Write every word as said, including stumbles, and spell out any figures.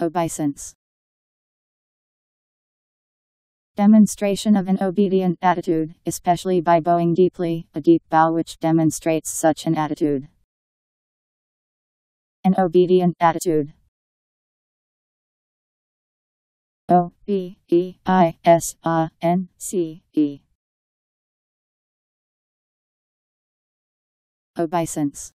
Obeisance. Demonstration of an obedient attitude, especially by bowing deeply, a deep bow which demonstrates such an attitude. An obedient attitude. O B E I S A N C E. Obeisance.